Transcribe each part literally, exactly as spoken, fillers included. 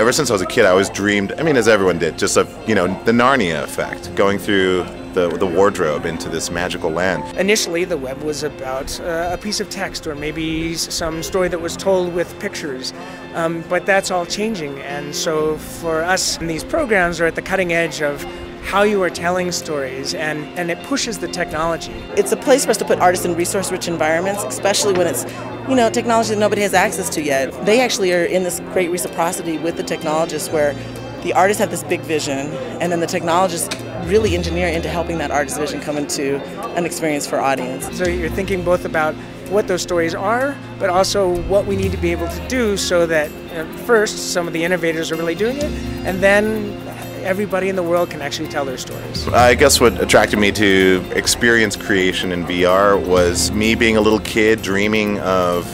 ever since I was a kid, I always dreamed, I mean, as everyone did, just of, you know, the Narnia effect, going through the, the wardrobe into this magical land. Initially, the web was about uh, a piece of text or maybe some story that was told with pictures, um, but that's all changing. And so for us, these programs are at the cutting edge of how you are telling stories, and, and it pushes the technology. It's a place for us to put artists in resource-rich environments, especially when it's, you know, technology that nobody has access to yet. They actually are in this great reciprocity with the technologists, where the artists have this big vision, and then the technologists really engineer into helping that artist's vision come into an experience for audience. So you're thinking both about what those stories are, but also what we need to be able to do so that, you know, first, some of the innovators are really doing it, and then everybody in the world can actually tell their stories. I guess what attracted me to experience creation in V R was me being a little kid dreaming of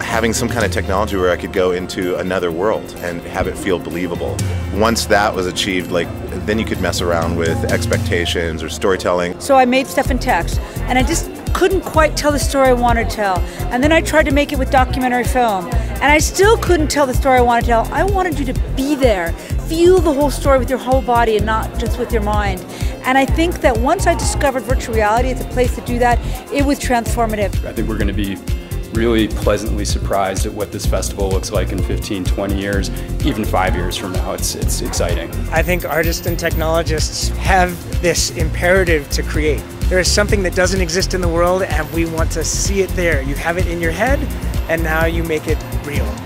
having some kind of technology where I could go into another world and have it feel believable. Once that was achieved, like, then you could mess around with expectations or storytelling. So I made stuff in text, and I just couldn't quite tell the story I wanted to tell. And then I tried to make it with documentary film, and I still couldn't tell the story I wanted to tell. I wanted you to be there, feel the whole story with your whole body and not just with your mind. And I think that once I discovered virtual reality as a place to do that, it was transformative. I think we're going to be really pleasantly surprised at what this festival looks like in fifteen, twenty years, even five years from now. It's, it's exciting. I think artists and technologists have this imperative to create. There is something that doesn't exist in the world, and we want to see it there. You have it in your head, and now you make it real.